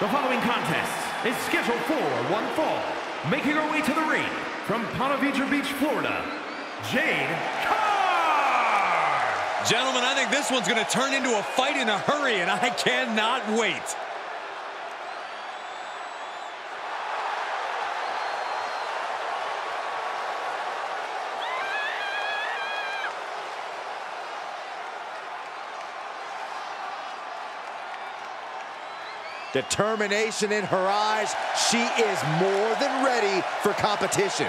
The following contest is scheduled for one fall. Making her way to the ring from Ponte Vedra Beach, Florida, Jade Cargill! Gentlemen, I think this one's going to turn into a fight in a hurry, and I cannot wait. Determination in her eyes. She is more than ready for competition.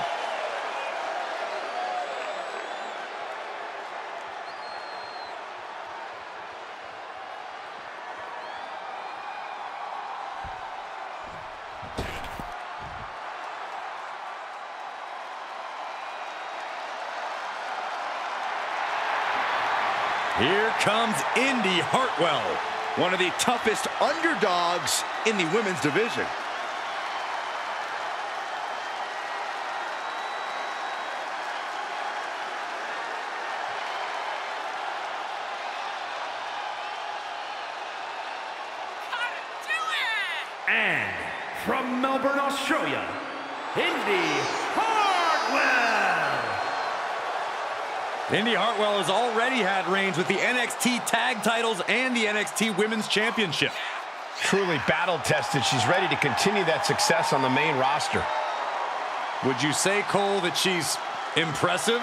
Here comes Indi Hartwell, one of the toughest underdogs in the women's division. And from Melbourne, Australia, Indi Hartwell. Indi Hartwell has already had reigns with the NXT Tag Titles and the NXT Women's Championship. Truly battle-tested. She's ready to continue that success on the main roster. Would you say, Cole, that she's impressive?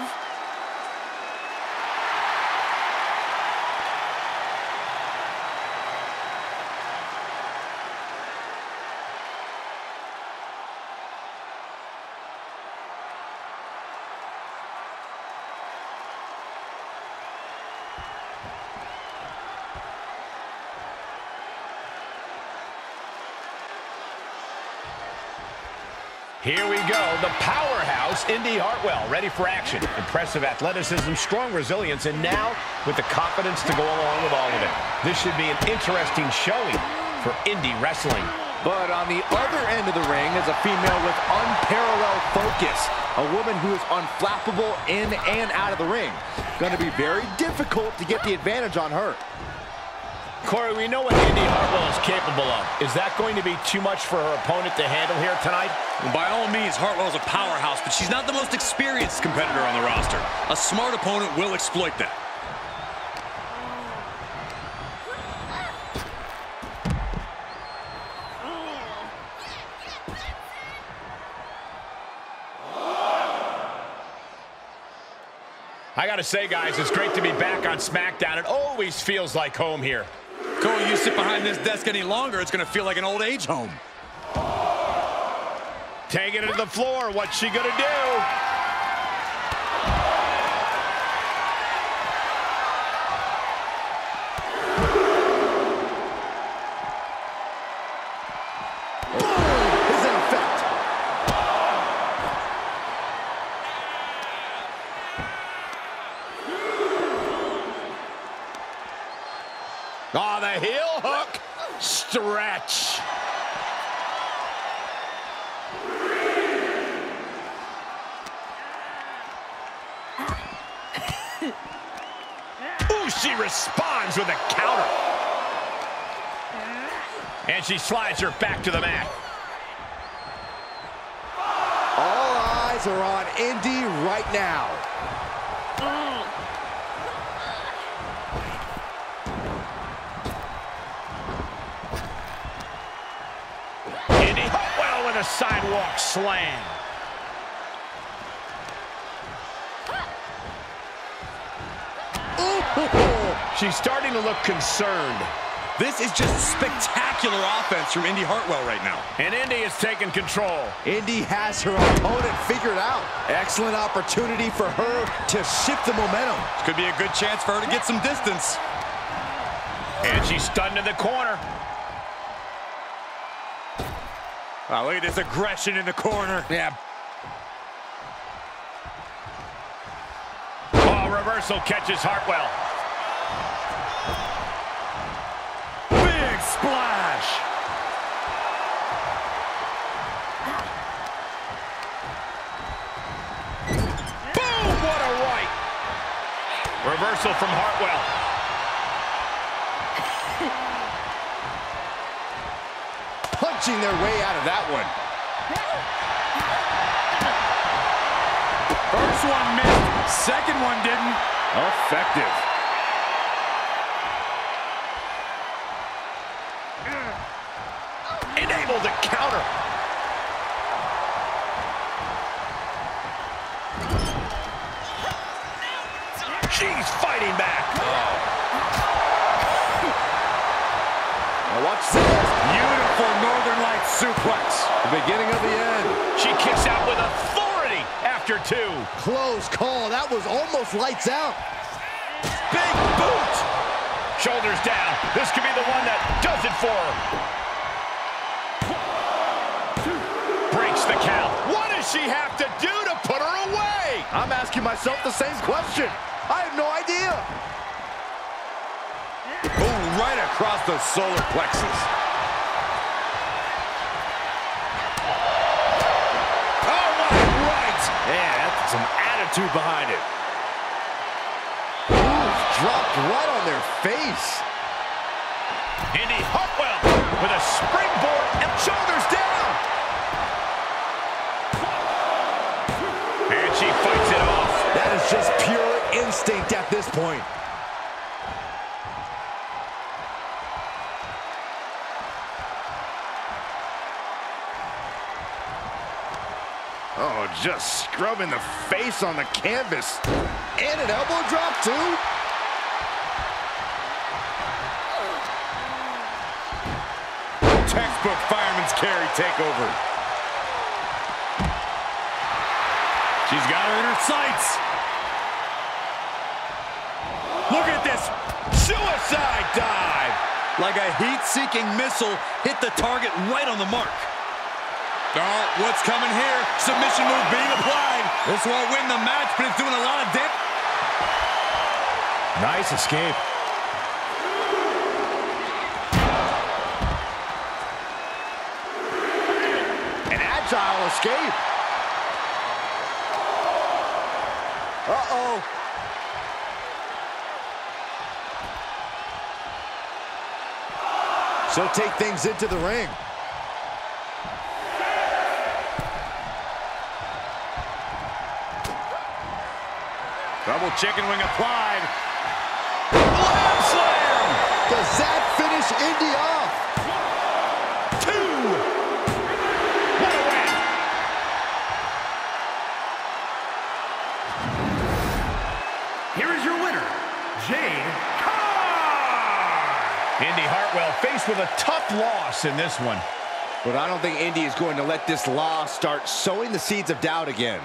Here we go, the powerhouse, Indi Hartwell, ready for action. Impressive athleticism, strong resilience, and now with the confidence to go along with all of it. This should be an interesting showing for Indi Wrestling. But on the other end of the ring is a female with unparalleled focus, a woman who is unflappable in and out of the ring. Going to be very difficult to get the advantage on her. Corey, we know what Indi Hartwell is capable of. Is that going to be too much for her opponent to handle here tonight? Well, by all means, Hartwell's a powerhouse, but she's not the most experienced competitor on the roster. A smart opponent will exploit that. I gotta say, guys, it's great to be back on SmackDown. It always feels like home here. Cole, you sit behind this desk any longer, it's gonna feel like an old age home. Take it to the floor, what's she gonna do? Oh, the heel hook stretch. Ooh, she responds with a counter. And she slides her back to the mat. All eyes are on Indi right now. A sidewalk slam. She's starting to look concerned. This is just spectacular offense from Indi Hartwell right now. And Indi is taking control. Indi has her opponent figured out. Excellent opportunity for her to shift the momentum. This could be a good chance for her to get some distance. And she's stunned in the corner. Wow, look at this aggression in the corner. Yeah. Oh, reversal catches Hartwell. Big splash. Boom, what a right. Reversal from Hartwell. punching their way out of that one. First one missed, second one didn't. Effective. Enabled to counter. She's fighting back. Now watch this. Beautiful Northern Lights suplex. The beginning of the end. She kicks out with authority after two. Close call. That was almost lights out. Big boot. Shoulders down. This could be the one that does it for her. Breaks the count. What does she have to do to put her away? I'm asking myself the same question. I have no idea. Boom, right across the solar plexus. Oh, my right. Yeah, that's some attitude behind it. Ooh, dropped right on their face. Indi Hartwell with a springboard and shoulders down. And she fights it off. That is just pure instinct at this point. Oh, just scrubbing the face on the canvas. And an elbow drop, too. Textbook fireman's carry takeover. She's got her in her sights. Look at this suicide dive. Like a heat-seeking missile hit the target right on the mark. Oh, what's coming here? Submission move being applied. This won't win the match, but it's doing a lot of damage. Nice escape. An agile escape. Uh-oh. So take things into the ring. Double chicken wing applied. Lam slam! Does that finish Indi off? 2! What a win! Here is your winner, Jade Cargill. Indi Hartwell faced with a tough loss in this one. But I don't think Indi is going to let this loss start sowing the seeds of doubt again.